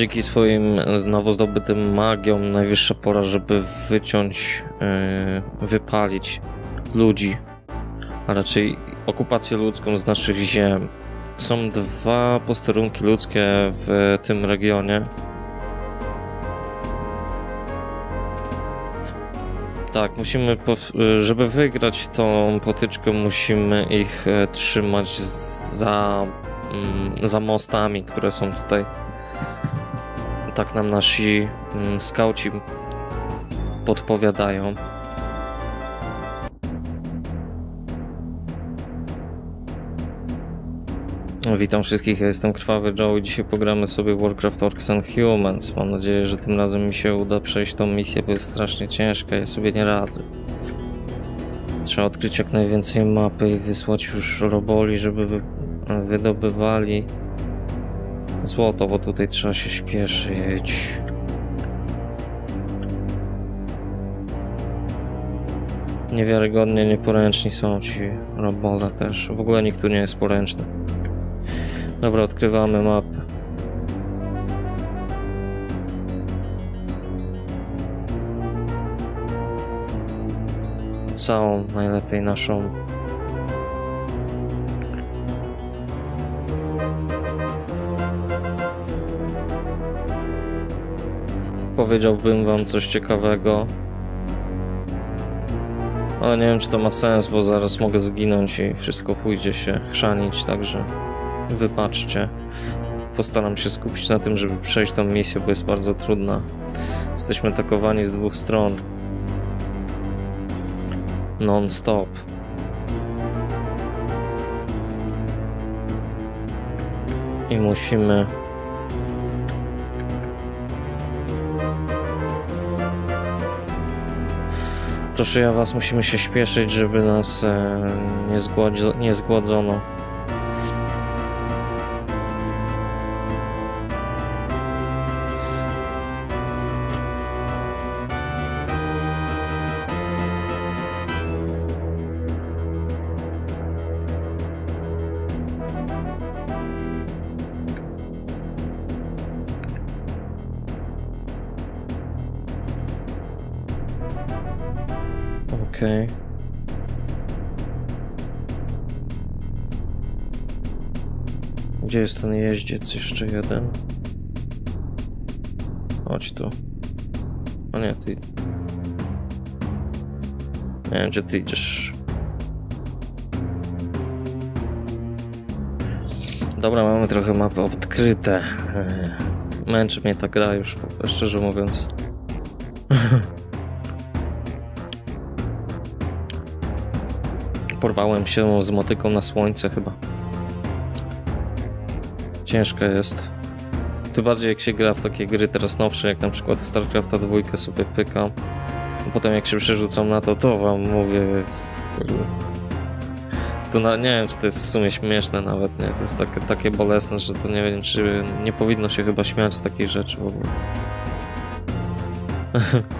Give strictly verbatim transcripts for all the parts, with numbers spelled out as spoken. Dzięki swoim nowo zdobytym magiom najwyższa pora, żeby wyciąć, yy, wypalić ludzi, a raczej okupację ludzką z naszych ziem. Są dwa posterunki ludzkie w tym regionie. Tak, musimy, żeby wygrać tą potyczkę, musimy ich trzymać za, za mostami, które są tutaj. Tak nam nasi skauci podpowiadają. Witam wszystkich, ja jestem Krwawy Joe i dzisiaj pogramy sobie Warcraft Orcs and Humans. Mam nadzieję, że tym razem mi się uda przejść tą misję, bo jest strasznie ciężka, ja sobie nie radzę. Trzeba odkryć jak najwięcej mapy i wysłać już roboli, żeby wy wydobywali złoto, bo tutaj trzeba się śpieszyć. Niewiarygodnie nieporęczni są ci robole też. W ogóle nikt tu nie jest poręczny. Dobra, odkrywamy mapę. Całą, najlepiej naszą. Powiedziałbym wam coś ciekawego. Ale nie wiem, czy to ma sens, bo zaraz mogę zginąć i wszystko pójdzie się chrzanić, także wybaczcie. Postaram się skupić na tym, żeby przejść tą misję, bo jest bardzo trudna. Jesteśmy atakowani z dwóch stron. Non-stop. I musimy... Proszę ja was, musimy się śpieszyć, żeby nas e, nie, zgładzo, nie zgładzono. Okej. Okay. Gdzie jest ten jeździec? Jeszcze jeden. Chodź tu. O nie, ty... Nie wiem, gdzie ty idziesz. Dobra, mamy trochę mapy odkryte. Męczy mnie ta gra już, szczerze mówiąc. Porwałem się z motyką na słońce chyba. Ciężko jest. Tym bardziej jak się gra w takie gry teraz nowsze, jak na przykład w StarCrafta dwa sobie pykam. Potem jak się przerzucam na to, to wam mówię, jest... To na... nie wiem, czy to jest w sumie śmieszne nawet, nie? To jest takie, takie bolesne, że to nie wiem, czy nie powinno się chyba śmiać z takich rzeczy w ogóle.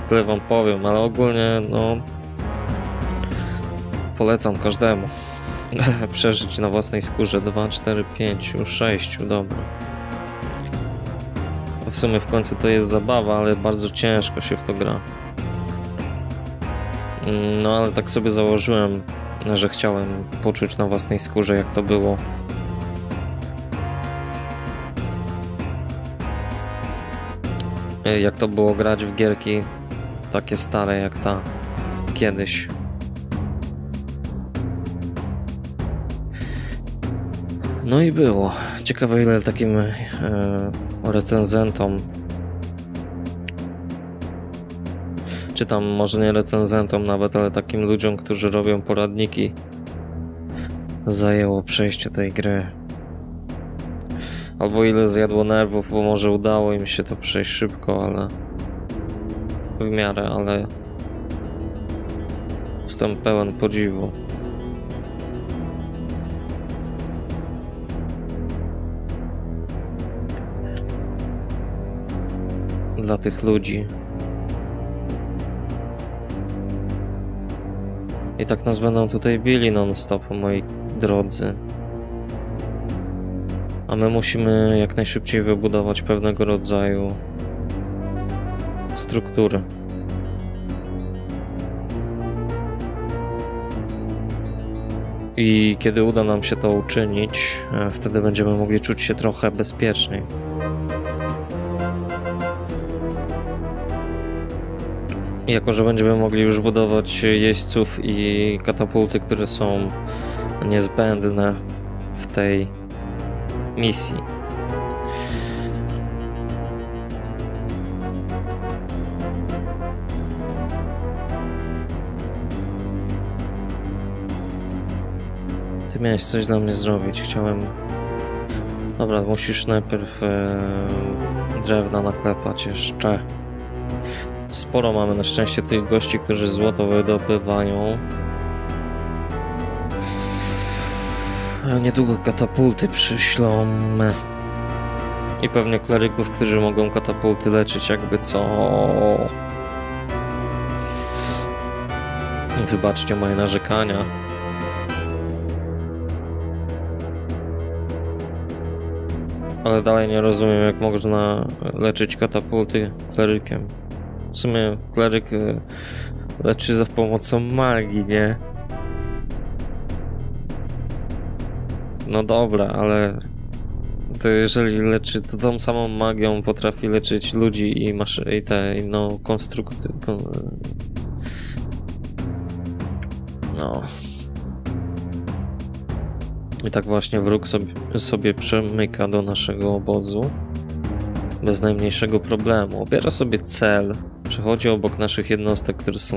Tyle wam powiem, ale ogólnie, no... Polecam każdemu przeżyć na własnej skórze. Dwa, cztery, pięć, sześć, dobra. W sumie w końcu to jest zabawa, ale bardzo ciężko się w to gra. No ale tak sobie założyłem, że chciałem poczuć na własnej skórze jak to było. Jak to było grać w gierki takie stare jak ta kiedyś. No i było. Ciekawe ile takim e, recenzentom, czy tam może nie recenzentom nawet, ale takim ludziom, którzy robią poradniki, zajęło przejście tej gry. Albo ile zjadło nerwów, bo może udało im się to przejść szybko, ale w miarę, ale jestem pełen podziwu. Dla tych ludzi. I tak nas będą tutaj bili non-stop, moi drodzy. a my musimy jak najszybciej wybudować pewnego rodzaju struktury. I kiedy uda nam się to uczynić, wtedy będziemy mogli czuć się trochę bezpieczniej. Jako że będziemy mogli już budować jeźdźców i katapulty, które są niezbędne w tej misji. Ty miałeś coś dla mnie zrobić, chciałem... Dobra, musisz najpierw yy, drewna naklepać jeszcze. Sporo mamy na szczęście tych gości, którzy złoto wydobywają. A niedługo katapulty przyślą. I pewnie kleryków, którzy mogą katapulty leczyć, jakby co. Wybaczcie moje narzekania. Ale dalej nie rozumiem, jak można leczyć katapulty klerykiem. W sumie kleryk leczy za pomocą magii, nie? No dobra, ale to jeżeli leczy, to tą samą magią potrafi leczyć ludzi i, maszy i te inną konstrukty... Kon no... I tak właśnie wróg sobie, sobie przemyka do naszego obozu bez najmniejszego problemu. Obiera sobie cel, przechodzi obok naszych jednostek, które są...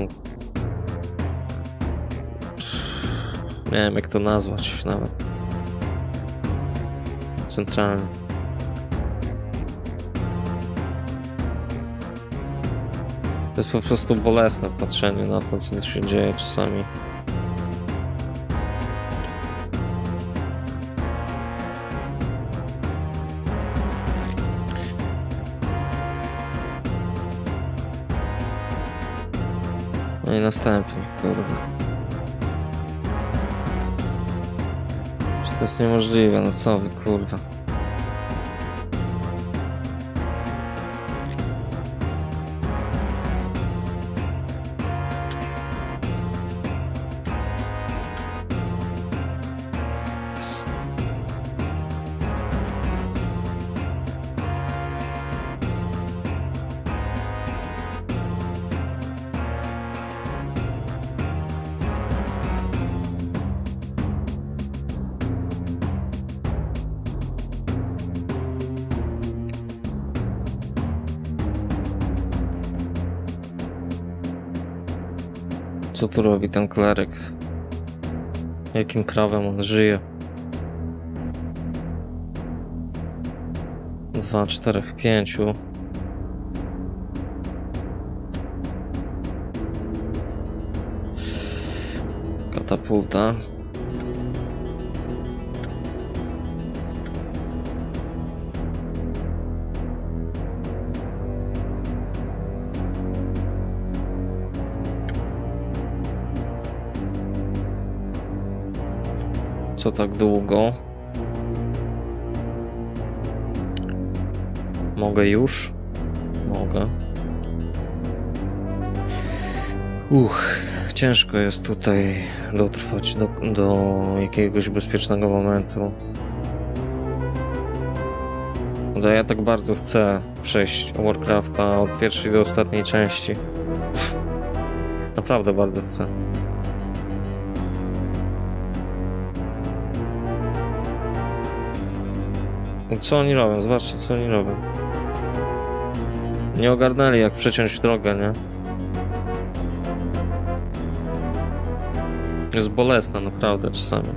Nie wiem, jak to nazwać nawet. Centralny. To jest po prostu bolesne patrzenie na to, co się dzieje czasami. No i następnie, kurwa. To jest niemożliwe, no co wy, kurwa. Co tu robi ten kleryk? Jakim prawem on żyje? Dwa, czterech, pięciu. Katapulta. Co tak długo? Mogę już? Mogę. Uch, ciężko jest tutaj dotrwać do, do jakiegoś bezpiecznego momentu. No ja tak bardzo chcę przejść Warcrafta od pierwszej do ostatniej części. Naprawdę bardzo chcę. Co oni robią? Zobaczcie, co oni robią. Nie ogarnęli, jak przeciąć drogę, nie? Jest bolesne, naprawdę, czasami.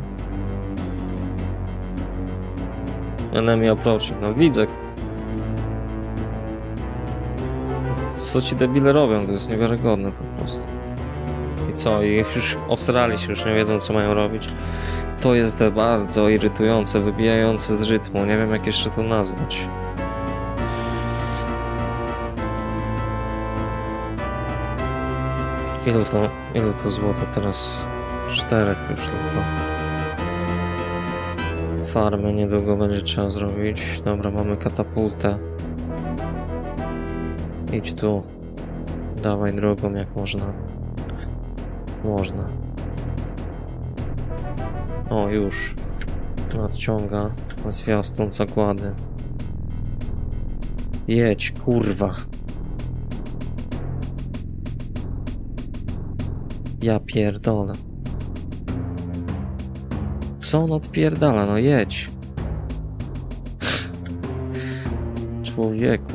Enemy approaching. No widzę. Co ci debile robią? To jest niewiarygodne po prostu. I co? I już osrali się, już nie wiedzą, co mają robić. To jest bardzo irytujące, wybijające z rytmu. Nie wiem, jak jeszcze to nazwać. Ilu to, ilu to złota teraz? Czterech już tylko. farmy niedługo będzie trzeba zrobić. Dobra, mamy katapultę. Idź tu. Dawaj drogą jak można. Można. O, już. Nadciąga zwiastun zakłady. Jedź, kurwa. Ja pierdolę. Co on odpierdala? No jedź. Człowieku.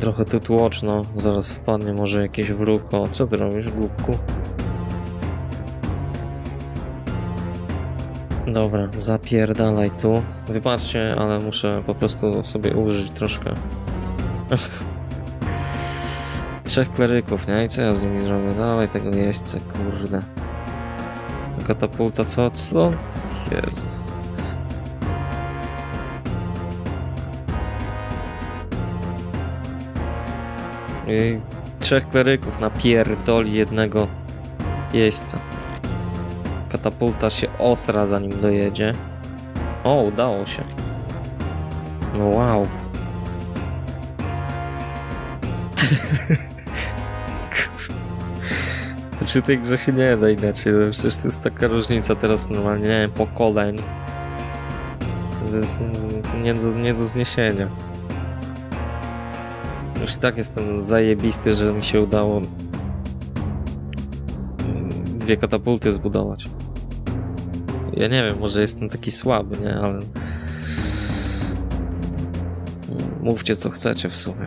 Trochę tu tłoczno. Zaraz wpadnie może jakieś wróko. Co ty robisz, głupku? Dobra, zapierdalaj tu. Wybaczcie, ale muszę po prostu sobie użyć troszkę. Trzech kleryków, nie? I co ja z nimi zrobię? Dawaj tego jeźdźce, kurde. Katapulta, co? Co? Jezus. I trzech kleryków napierdoli jednego jeźdźca. Katapulta się osra zanim dojedzie. O, udało się. No wow. Przy tej grze się nie da inaczej, no przecież to jest taka różnica teraz normalnie, nie wiem, pokoleń. To jest nie do, nie do zniesienia. Już i tak jestem zajebisty, że mi się udało dwie katapulty zbudować. Ja nie wiem, może jestem taki słaby, nie, ale... Mówcie co chcecie w sumie.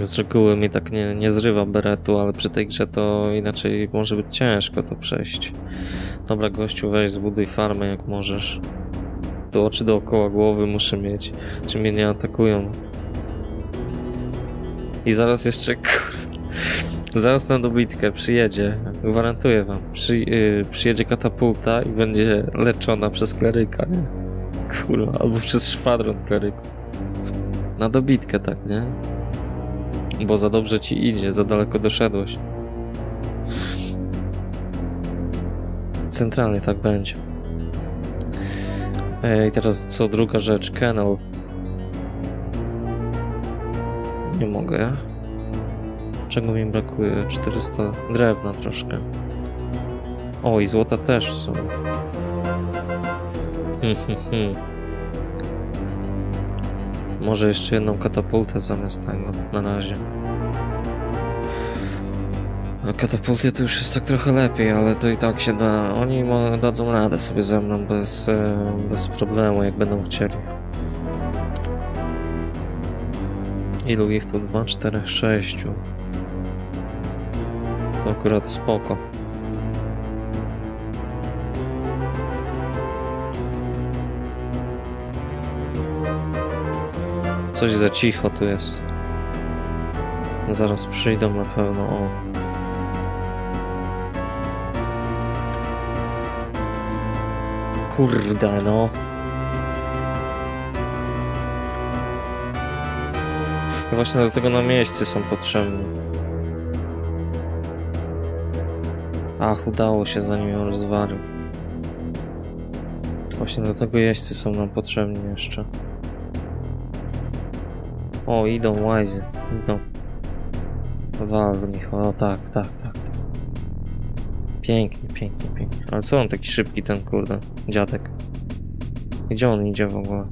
Z reguły mi tak nie, nie zrywa beretu, ale przy tej grze to inaczej może być ciężko to przejść. Dobra gościu, weź zbuduj farmę jak możesz. Tu oczy dookoła głowy muszę mieć, czy mnie nie atakują. I zaraz jeszcze, kur... zaraz na dobitkę przyjedzie, gwarantuję wam, przy, yy, przyjedzie katapulta i będzie leczona przez kleryka, nie? Kurwa, albo przez szwadron kleryków. Na dobitkę tak, nie? Bo za dobrze ci idzie, za daleko doszedłeś. Centralnie tak będzie. I teraz co druga rzecz, Kennel. Nie mogę. Czego mi brakuje? czterysta drewna troszkę. O, i złota też w sumie. Może jeszcze jedną katapultę zamiast tego, na razie. A katapulty to już jest tak trochę lepiej, ale to i tak się da. Oni dadzą radę sobie ze mną bez, bez problemu, jak będą chcieli. Ilu ich tu? dwa, cztery, sześć. To akurat spoko. Coś za cicho tu jest. Zaraz przyjdą na pewno. O. Kurde no. Właśnie dlatego na miejscu są potrzebni. Ach, udało się zanim ją rozwalił. Właśnie dlatego jeźdźcy są nam potrzebni jeszcze. O, idą łajzy, idą. Wal w nich, o tak, tak, tak. Pięknie, pięknie, pięknie. Ale co on taki szybki ten kurde, dziadek? Gdzie on idzie w ogóle?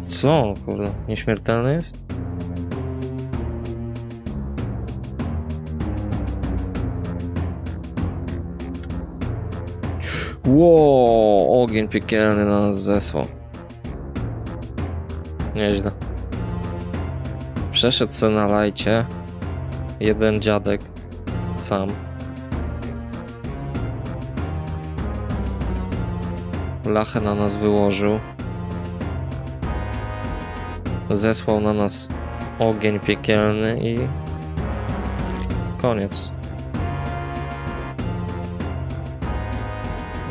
Co kurde, nieśmiertelny jest? Wow, ogień piekielny na nas zesłał. Nieźle. Przeszedł se na lajcie. Jeden dziadek. Sam. Lachę na nas wyłożył. Zesłał na nas ogień piekielny i... Koniec.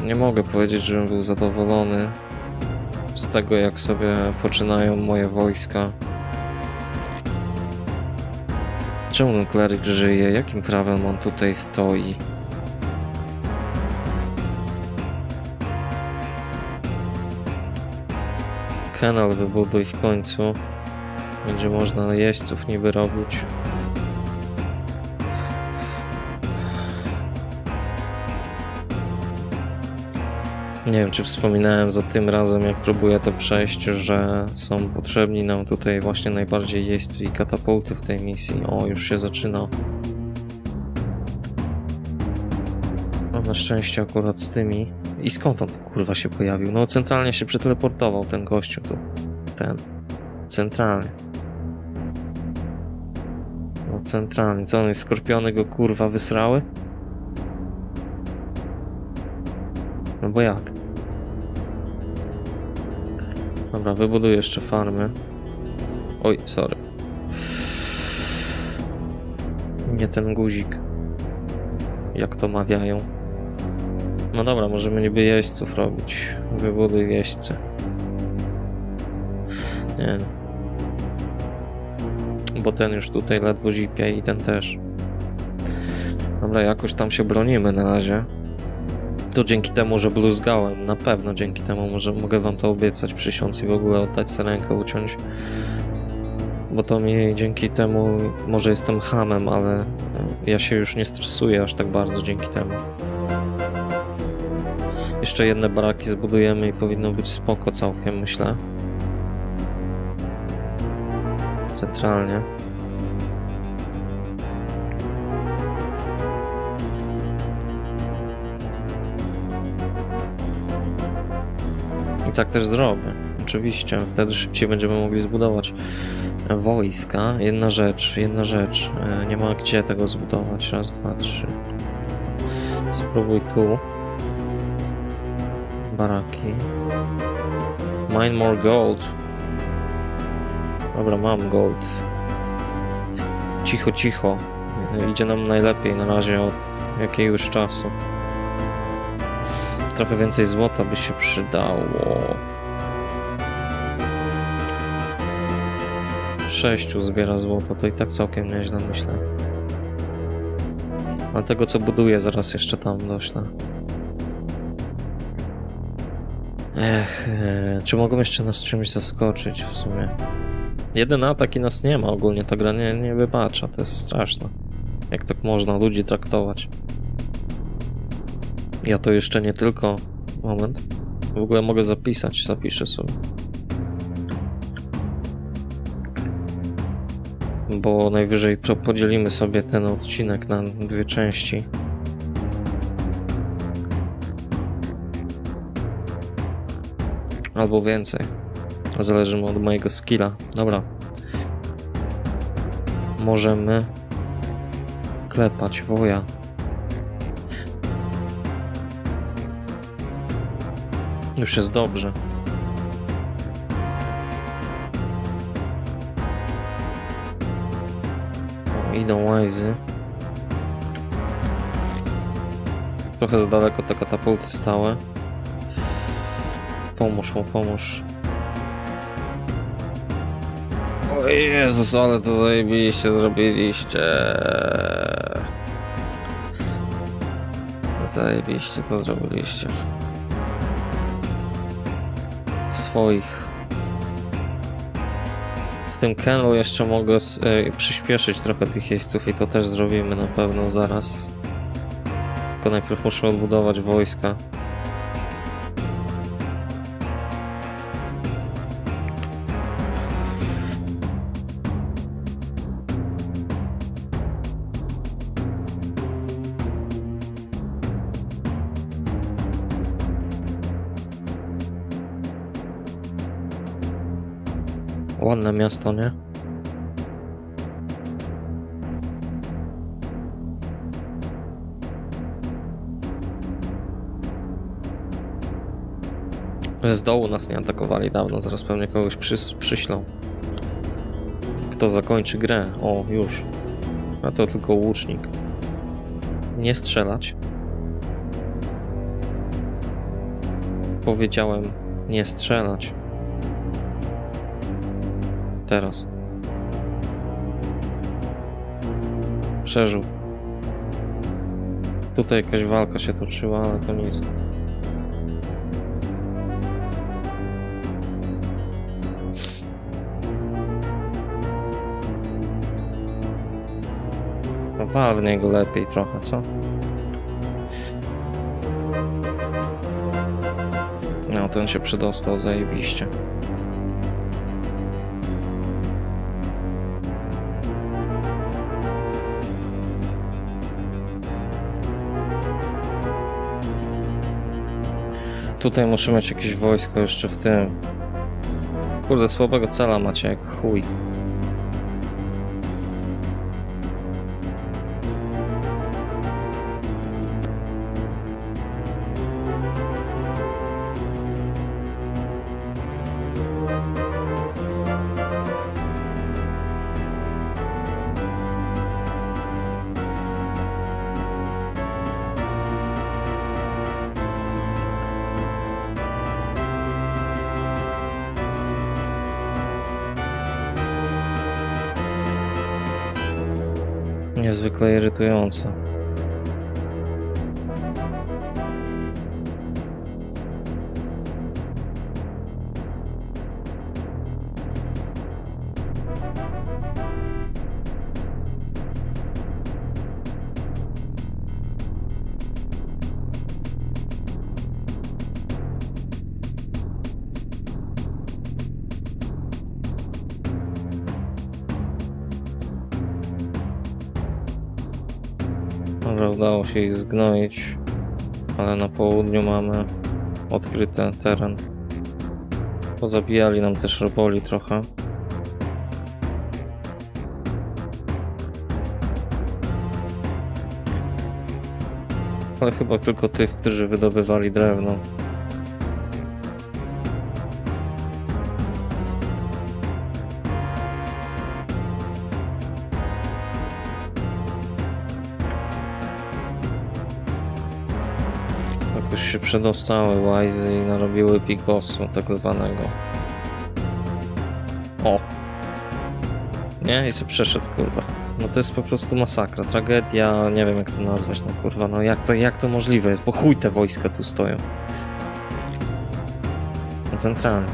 Nie mogę powiedzieć, żebym był zadowolony, z tego, jak sobie poczynają moje wojska. Czemu ten kleryk żyje? Jakim prawem on tutaj stoi? Kanał wybuduj w końcu. Będzie można jeźdźców niby robić. Nie wiem, czy wspominałem za tym razem, jak próbuję to przejść, że są potrzebni nam tutaj właśnie najbardziej jeźdźcy i katapulty w tej misji. O, już się zaczyna. No, na szczęście akurat z tymi... I skąd on kurwa się pojawił? No centralnie się przeteleportował ten gościu tu. Ten. Centralnie. No centralnie. Co on jest? Skorpiony go kurwa wysrały? No bo jak? Dobra, wybuduję jeszcze farmy. Oj, sorry. Nie ten guzik. Jak to mawiają. No dobra, możemy niby jeźdźców robić. Wybuduj jeźdźce. Nie no. Bo ten już tutaj ledwo zipia i ten też. Dobra, jakoś tam się bronimy na razie. To dzięki temu, że bluzgałem, na pewno dzięki temu może, mogę wam to obiecać, przysiąc i w ogóle oddać sobie rękę, uciąć. Bo to mi dzięki temu, może jestem hamem, ale ja się już nie stresuję aż tak bardzo dzięki temu. Jeszcze jedne baraki zbudujemy i powinno być spoko całkiem, myślę. Centralnie. Tak też zrobię, oczywiście, wtedy szybciej będziemy mogli zbudować wojska. Jedna rzecz, jedna rzecz, nie ma gdzie tego zbudować, raz, dwa, trzy. Spróbuj tu. Baraki. Mine more gold. Dobra, mam gold. Cicho, cicho. Idzie nam najlepiej na razie od jakiegoś czasu. Trochę więcej złota by się przydało. Sześciu zbiera złoto, to i tak całkiem nieźle, myślę. A tego, co buduję, zaraz jeszcze tam doślę. Ech, czy mogą jeszcze nas czymś zaskoczyć w sumie? Jeden atak i nas nie ma ogólnie, ta gra nie, nie wybacza, to jest straszne. Jak tak można ludzi traktować. Ja to jeszcze nie tylko... Moment. W ogóle mogę zapisać, zapiszę sobie. Bo najwyżej podzielimy sobie ten odcinek na dwie części. Albo więcej. Zależy od mojego skilla. Dobra. Możemy... klepać woja. Już jest dobrze. O, idą łajzy. Trochę za daleko te katapulty stałe. Pomóż mu, pomóż. O Jezus, ale to zajebiście zrobiliście. Zajebiście to zrobiliście. Swoich. W tym kenu jeszcze mogę y, przyspieszyć trochę tych jeźdźców i to też zrobimy na pewno zaraz. Tylko najpierw muszę odbudować wojska. Ładne miasto, nie? Z dołu nas nie atakowali dawno, zaraz pewnie kogoś przys przyślą. Kto zakończy grę? O, już. A to tylko łucznik. Nie strzelać. Powiedziałem, nie strzelać. teraz. Przeżył. Tutaj jakaś walka się toczyła, ale to nic. Warnie go lepiej trochę, co? No, ten się przedostał zajebiście. Tutaj muszę mieć jakieś wojsko jeszcze w tym. Kurde, słabego cela macie jak chuj. Niezwykle irytujące. Udało się ich zgnoić, ale na południu mamy odkryty teren. Pozabijali nam też roboli trochę. Ale chyba tylko tych, którzy wydobywali drewno. Się przedostały łajzy i narobiły pikosu tak zwanego. O! Nie? I sobie przeszedł, kurwa. No to jest po prostu masakra, tragedia, nie wiem jak to nazwać, no kurwa, no jak to, jak to możliwe jest, bo chuj te wojska tu stoją. No centralnie.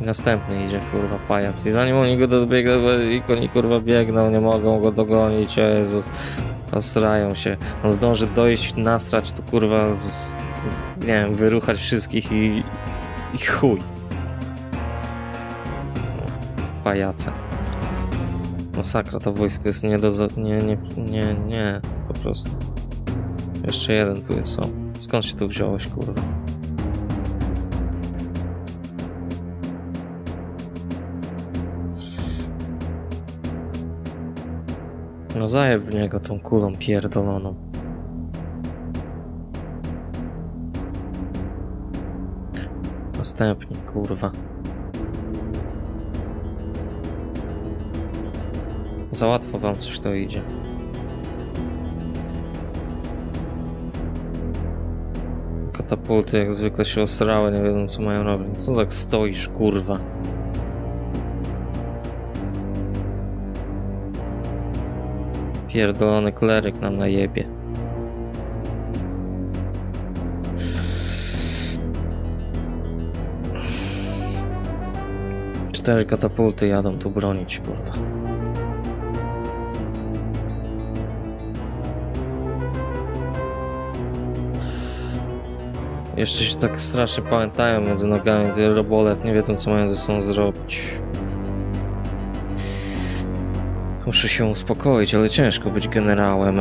I następny idzie, kurwa, pajac. I zanim oni go dobiegną, i oni, kurwa, biegną, nie mogą go dogonić, Jezus. Osrają się. On zdąży dojść, nasrać, to kurwa, z, z, nie wiem, wyruchać wszystkich i, i chuj. Pajace. Masakra, to wojsko jest nie do... nie, nie, nie, nie, po prostu. Jeszcze jeden tu jest, o. Skąd się tu wziąłeś, kurwa? No zajeb w niego tą kulą pierdoloną. Następny, kurwa. Za łatwo wam coś to idzie. Katapulty jak zwykle się osrały, nie wiedzą co mają robić. Co tak stoisz, kurwa? Pierdolony kleryk nam najebie. Cztery katapulty jadą tu bronić, kurwa. Jeszcze się tak strasznie pamiętają między nogami, te robolet nie wiedzą co mają ze sobą zrobić. Muszę się uspokoić, ale ciężko być generałem.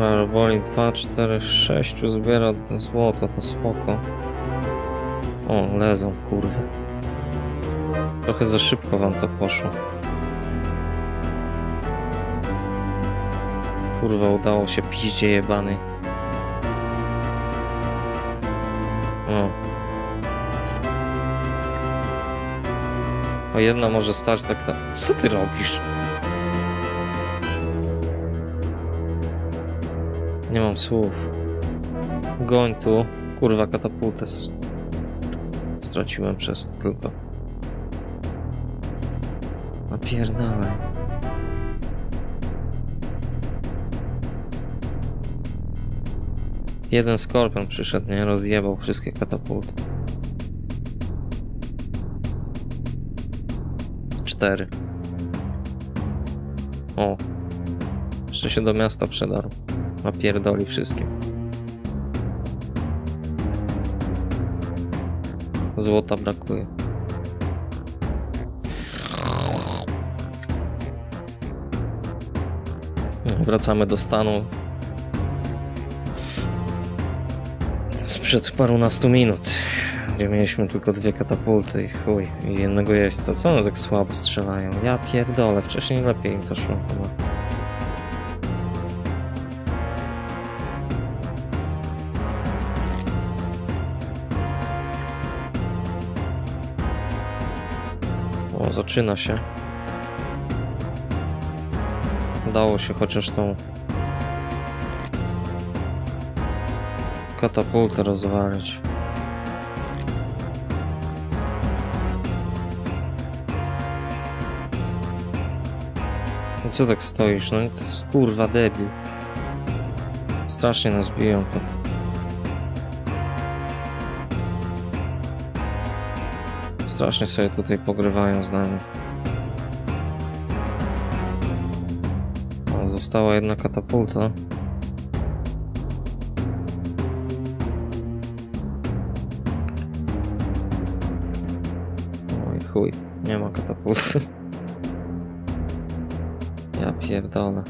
Roboli dwa, cztery, sześć zbiera złoto, to spoko. O, lezą, kurwy. Trochę za szybko wam to poszło. Kurwa, udało się, piździe jebany. O. O, jedna może stać tak na... Co ty robisz? Nie mam słów. Goń tu. Kurwa, katapultę straciłem przez to tylko. Napierdalaj. Jeden skorpion przyszedł, nie? Rozjebał wszystkie katapulty. Cztery. O. Jeszcze się do miasta przedarł. Napierdoli wszystkie. Złota brakuje. Wracamy do stanu sprzed parunastu minut, gdzie mieliśmy tylko dwie katapulty i chuj, i jednego jeźdźca. Co one tak słabo strzelają? Ja pierdolę, wcześniej lepiej im to szło chyba. O, zaczyna się. Udało się chociaż tą katapultę rozwalić. I co tak stoisz? No i to jest kurwa debil. Strasznie nas biją to. Strasznie sobie tutaj pogrywają z nami. Została jedna katapulta. Oj chuj, nie ma katapulty. Ja pierdolę.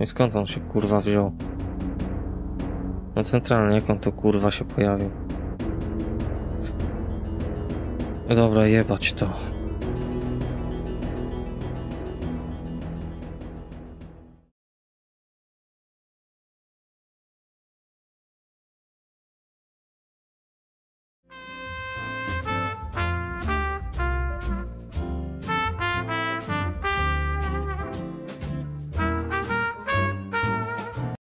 I skąd on się kurwa wziął? No centralnie, jak on to kurwa się pojawił? Dobra, jebać to.